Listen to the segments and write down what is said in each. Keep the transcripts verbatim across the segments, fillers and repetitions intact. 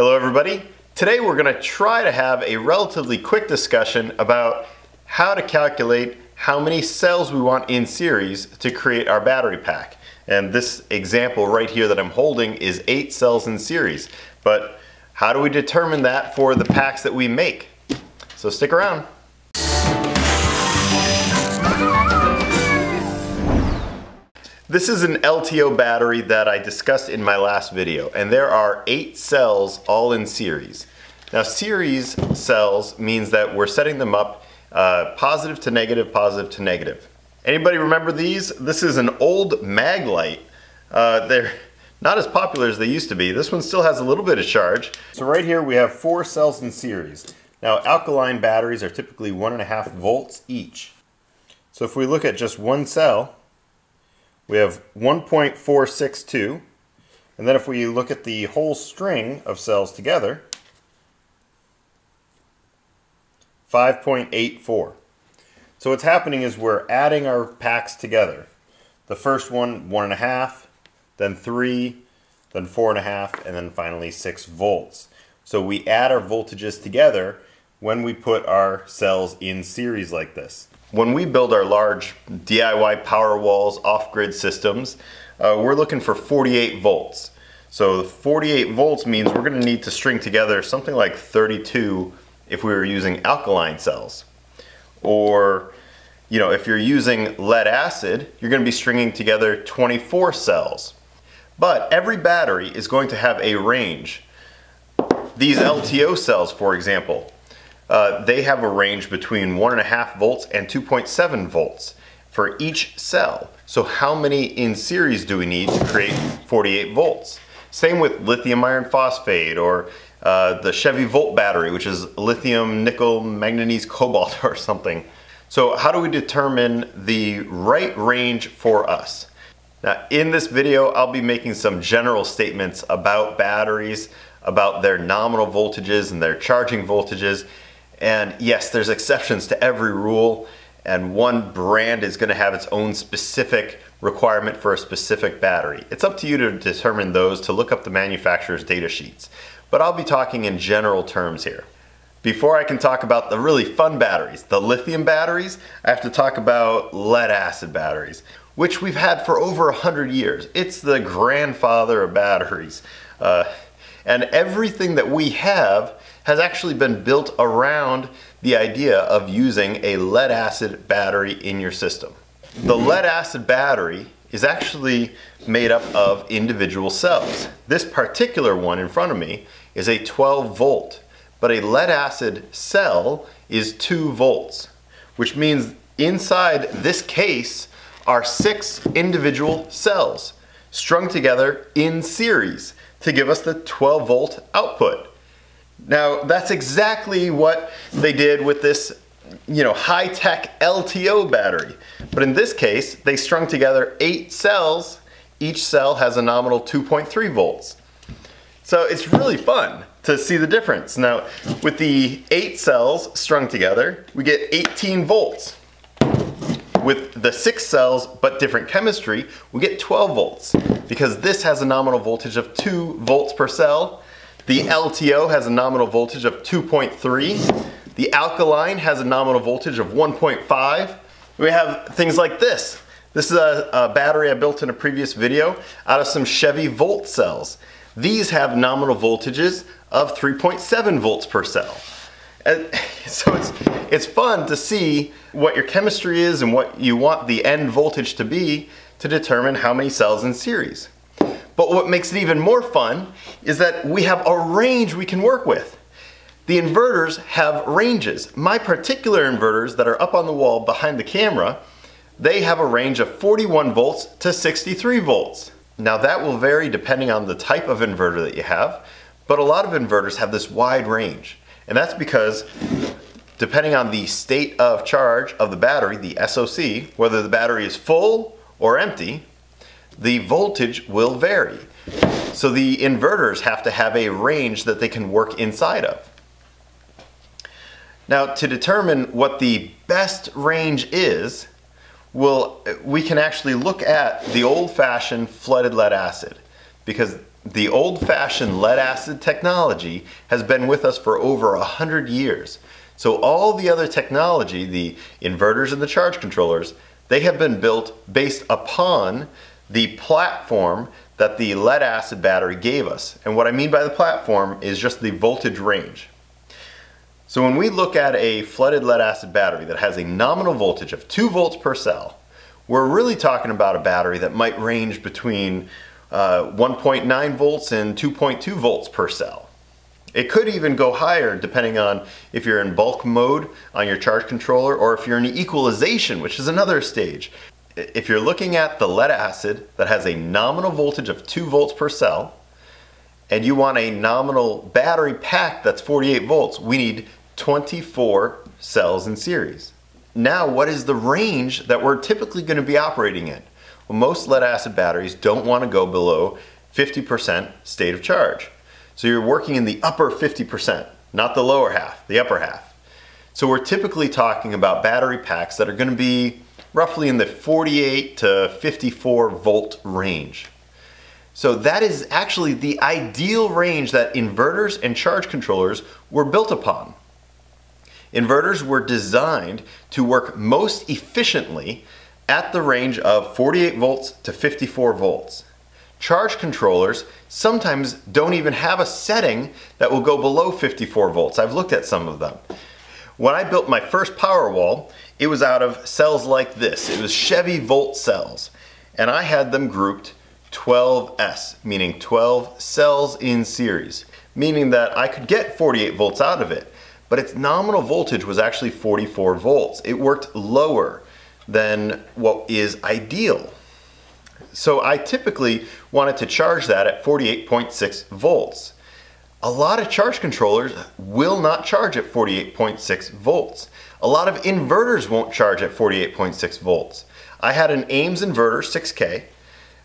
Hello everybody. Today we're going to try to have a relatively quick discussion about how to calculate how many cells we want in series to create our battery pack. And this example right here that I'm holding is eight cells in series. But how do we determine that for the packs that we make? So stick around. This is an L T O battery that I discussed in my last video, and there are eight cells all in series. Now series cells means that we're setting them up uh, positive to negative, positive to negative. Anybody remember these? This is an old Maglite. Uh, they're not as popular as they used to be. This one still has a little bit of charge. So right here we have four cells in series. Now alkaline batteries are typically one and a half volts each. So if we look at just one cell, we have one point four six two, and then if we look at the whole string of cells together, five point eight four. So what's happening is we're adding our packs together. The first one, one and a half, then three, then four and a half, and then finally six volts. So we add our voltages together when we put our cells in series like this. When we build our large D I Y power walls, off-grid systems, uh, we're looking for forty-eight volts. So the forty-eight volts means we're going to need to string together something like thirty-two if we were using alkaline cells. Or, you know, if you're using lead acid, you're going to be stringing together twenty-four cells. But every battery is going to have a range. These L T O cells, for example, Uh, they have a range between one and a half volts and two point seven volts for each cell. So how many in series do we need to create forty-eight volts? Same with lithium iron phosphate or uh, the Chevy Volt battery, which is lithium, nickel, manganese, cobalt or something. So how do we determine the right range for us? Now in this video, I'll be making some general statements about batteries, about their nominal voltages and their charging voltages. And yes, there's exceptions to every rule, and one brand is going to have its own specific requirement for a specific battery. It's up to you to determine those, to look up the manufacturer's data sheets. But I'll be talking in general terms here. Before I can talk about the really fun batteries, the lithium batteries, I have to talk about lead acid batteries, which we've had for over one hundred years. It's the grandfather of batteries. Uh, and everything that we have has actually been built around the idea of using a lead acid battery in your system. The lead acid battery is actually made up of individual cells. This particular one in front of me is a twelve volt, but a lead acid cell is two volts, which means inside this case are six individual cells strung together in series to give us the twelve volt output. Now that's exactly what they did with this, you know, high-tech L T O battery. But in this case, they strung together eight cells. Each cell has a nominal two point three volts. So it's really fun to see the difference. Now with the eight cells strung together, we get eighteen volts. With the six cells, but different chemistry, we get twelve volts. Because this has a nominal voltage of two volts per cell. The L T O has a nominal voltage of two point three. The alkaline has a nominal voltage of one point five. We have things like this. This is a, a battery I built in a previous video out of some Chevy Volt cells. These have nominal voltages of three point seven volts per cell. And so it's, it's fun to see what your chemistry is and what you want the end voltage to be to determine how many cells in series. But what makes it even more fun is that we have a range we can work with. The inverters have ranges. My particular inverters that are up on the wall behind the camera, they have a range of forty-one volts to sixty-three volts. Now that will vary depending on the type of inverter that you have, but a lot of inverters have this wide range. And that's because depending on the state of charge of the battery, the S O C, whether the battery is full or empty, the voltage will vary. So the inverters have to have a range that they can work inside of. Now to determine what the best range is, we'll, we can actually look at the old-fashioned flooded lead acid, because The old-fashioned lead-acid technology has been with us for over a hundred years. So all the other technology, the inverters and the charge controllers, they have been built based upon the platform that the lead-acid battery gave us. And what I mean by the platform is just the voltage range. So when we look at a flooded lead-acid battery that has a nominal voltage of two volts per cell, we're really talking about a battery that might range between Uh, one point nine volts and two point two volts per cell. It could even go higher depending on if you're in bulk mode on your charge controller or if you're in equalization, which is another stage. If you're looking at the lead acid that has a nominal voltage of two volts per cell and you want a nominal battery pack that's forty-eight volts, we need twenty-four cells in series. Now, what is the range that we're typically going to be operating in? Well, most lead-acid batteries don't want to go below fifty percent state of charge. So you're working in the upper fifty percent, not the lower half, the upper half. So we're typically talking about battery packs that are going to be roughly in the forty-eight to fifty-four volt range. So that is actually the ideal range that inverters and charge controllers were built upon. Inverters were designed to work most efficiently at the range of forty-eight volts to fifty-four volts. Charge controllers sometimes don't even have a setting that will go below fifty-four volts. I've looked at some of them. When I built my first Powerwall, it was out of cells like this. It was Chevy Volt cells, and I had them grouped twelve S, meaning twelve cells in series, meaning that I could get forty-eight volts out of it, but its nominal voltage was actually forty-four volts. It worked lower than what is ideal. So I typically wanted to charge that at forty-eight point six volts. A lot of charge controllers will not charge at forty-eight point six volts. A lot of inverters won't charge at forty-eight point six volts. I had an Ames inverter, six K,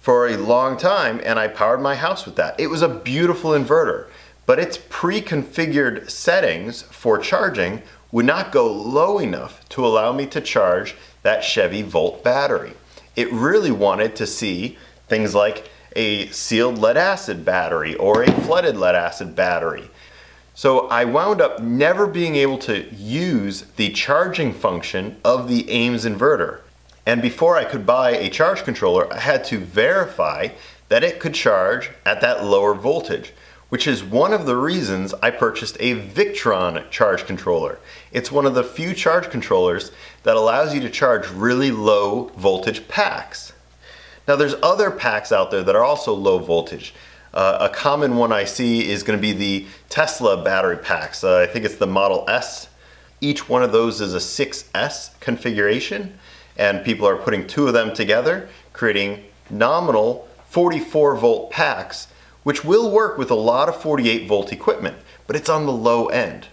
for a long time, and I powered my house with that. It was a beautiful inverter, but its pre-configured settings for charging would not go low enough to allow me to charge that Chevy Volt battery. It really wanted to see things like a sealed lead acid battery or a flooded lead acid battery. So I wound up never being able to use the charging function of the Ames inverter. And before I could buy a charge controller, I had to verify that it could charge at that lower voltage, which is one of the reasons I purchased a Victron charge controller. It's one of the few charge controllers that allows you to charge really low voltage packs. Now, there's other packs out there that are also low voltage. Uh, a common one I see is going to be the Tesla battery packs. Uh, I think it's the Model S. Each one of those is a six S configuration, and people are putting two of them together, creating nominal forty-four volt packs, which will work with a lot of forty-eight volt equipment, but it's on the low end.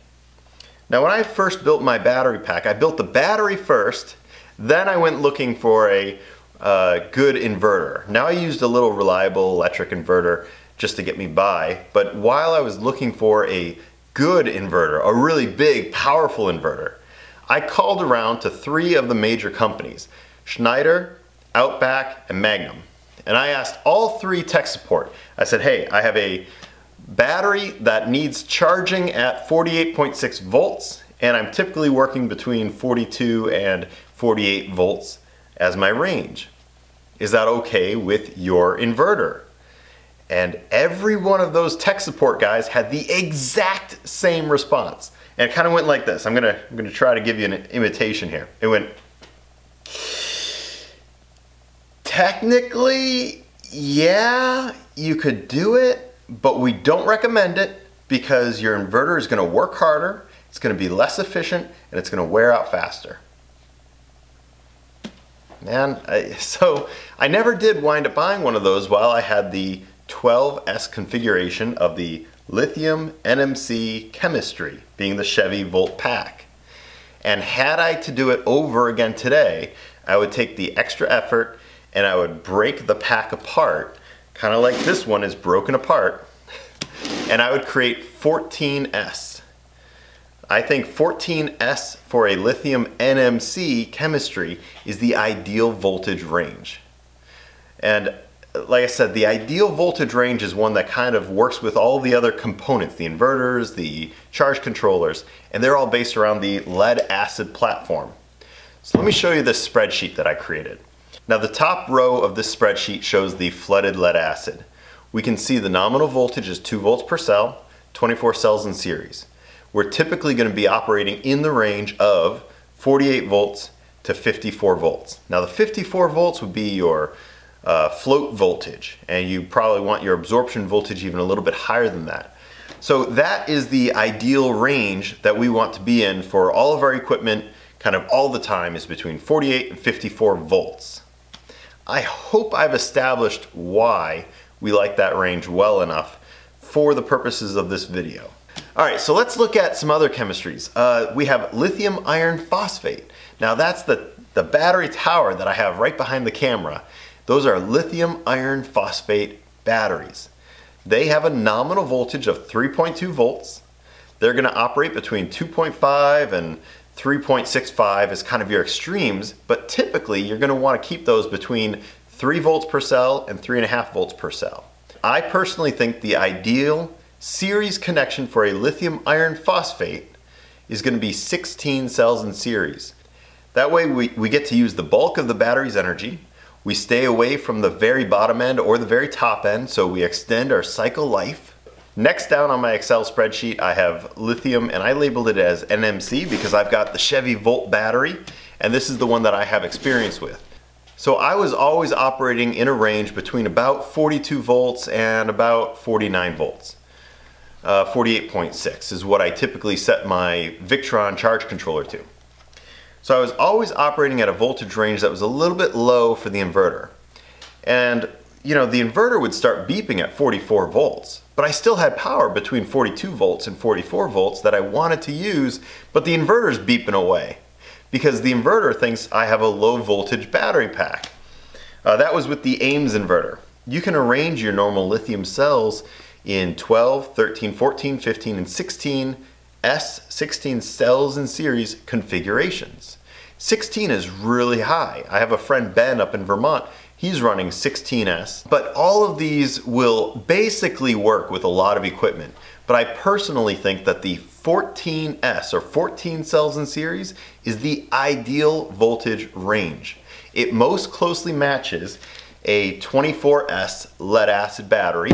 Now, when I first built my battery pack, I built the battery first, then I went looking for a uh, good inverter. Now, I used a little reliable electric inverter just to get me by, but while I was looking for a good inverter, a really big, powerful inverter, I called around to three of the major companies, Schneider, Outback, and Magnum. And I asked all three tech support. I said, hey, I have a battery that needs charging at forty-eight point six volts, and I'm typically working between forty-two and forty-eight volts as my range. Is that okay with your inverter? And every one of those tech support guys had the exact same response. And it kind of went like this. I'm gonna, I'm gonna try to give you an imitation here. It went, technically, yeah, you could do it, but we don't recommend it because your inverter is going to work harder, it's going to be less efficient, and it's going to wear out faster. Man, I, so I never did wind up buying one of those while I had the twelve S configuration of the lithium N M C chemistry, being the Chevy Volt pack. And had I to do it over again today, I would take the extra effort and I would break the pack apart, kind of like this one is broken apart, and I would create fourteen S. I think fourteen S for a lithium N M C chemistry is the ideal voltage range. And like I said, the ideal voltage range is one that kind of works with all the other components, the inverters, the charge controllers, and they're all based around the lead acid platform. So let me show you this spreadsheet that I created. Now the top row of this spreadsheet shows the flooded lead acid. We can see the nominal voltage is two volts per cell, twenty-four cells in series. We're typically going to be operating in the range of forty-eight volts to fifty-four volts. Now the fifty-four volts would be your Uh, float voltage, and you probably want your absorption voltage even a little bit higher than that. So that is the ideal range that we want to be in for all of our equipment, kind of all the time, is between forty-eight and fifty-four volts. I hope I've established why we like that range well enough for the purposes of this video. All right, so let's look at some other chemistries. Uh, we have lithium iron phosphate. Now that's the, the battery tower that I have right behind the camera. Those are lithium iron phosphate batteries. They have a nominal voltage of three point two volts. They're going to operate between two point five and three point six five as kind of your extremes, but typically you're going to want to keep those between three volts per cell and three point five volts per cell. I personally think the ideal series connection for a lithium iron phosphate is going to be sixteen cells in series. That way we, we get to use the bulk of the battery's energy. We stay away from the very bottom end or the very top end, so we extend our cycle life. Next down on my Excel spreadsheet, I have lithium, and I labeled it as N M C because I've got the Chevy Volt battery, and this is the one that I have experience with. So I was always operating in a range between about forty-two volts and about forty-nine volts. Uh, forty-eight point six is what I typically set my Victron charge controller to. So I was always operating at a voltage range that was a little bit low for the inverter. And, you know, the inverter would start beeping at forty-four volts, but I still had power between forty-two volts and forty-four volts that I wanted to use, but the inverter's beeping away because the inverter thinks I have a low voltage battery pack. Uh, that was with the Ames inverter. You can arrange your normal lithium cells in twelve, thirteen, fourteen, fifteen, and sixteen S sixteen cells in series configurations. sixteen is really high. I have a friend, Ben, up in Vermont. He's running sixteen S, but all of these will basically work with a lot of equipment. But I personally think that the fourteen S, or fourteen cells in series, is the ideal voltage range. It most closely matches a twenty-four S lead acid battery,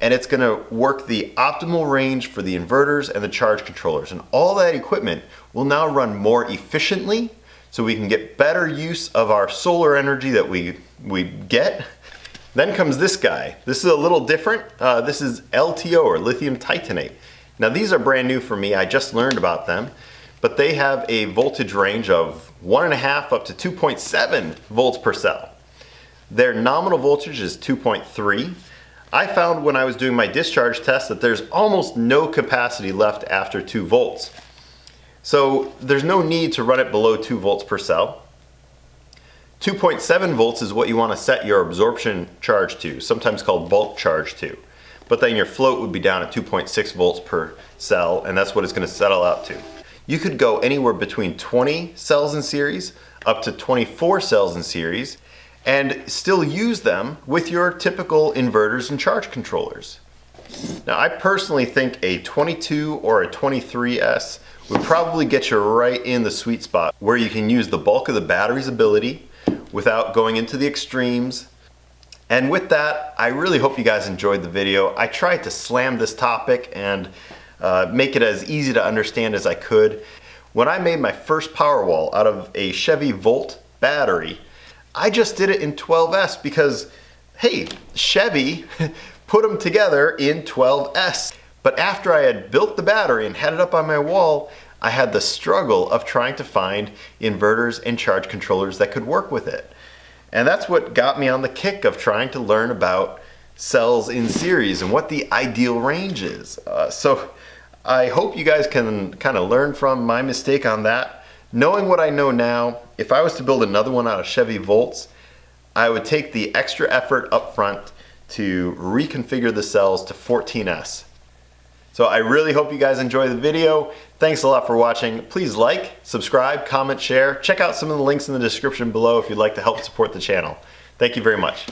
and it's going to work the optimal range for the inverters and the charge controllers. And all that equipment will now run more efficiently, so we can get better use of our solar energy that we, we get. Then comes this guy. This is a little different. Uh, this is L T O, or lithium titanate. Now these are brand new for me. I just learned about them. But they have a voltage range of one point five up to two point seven volts per cell. Their nominal voltage is two point three. I found when I was doing my discharge test that there's almost no capacity left after two volts. So there's no need to run it below two volts per cell. two point seven volts is what you want to set your absorption charge to, sometimes called bulk charge to. But then your float would be down at two point six volts per cell, and that's what it's going to settle out to. You could go anywhere between twenty cells in series up to twenty-four cells in series, and still use them with your typical inverters and charge controllers. Now I personally think a twenty-two or a twenty-three S would probably get you right in the sweet spot where you can use the bulk of the battery's ability without going into the extremes. And with that, I really hope you guys enjoyed the video. I tried to slam this topic and uh, make it as easy to understand as I could. When I made my first Powerwall out of a Chevy Volt battery, I just did it in twelve S because, hey, Chevy put them together in twelve S. But after I had built the battery and had it up on my wall, I had the struggle of trying to find inverters and charge controllers that could work with it. And that's what got me on the kick of trying to learn about cells in series and what the ideal range is. Uh, so I hope you guys can kind of learn from my mistake on that. Knowing what I know now, if I was to build another one out of Chevy Volts, I would take the extra effort up front to reconfigure the cells to fourteen S. So I really hope you guys enjoy the video. Thanks a lot for watching. Please like, subscribe, comment, share. Check out some of the links in the description below if you'd like to help support the channel. Thank you very much.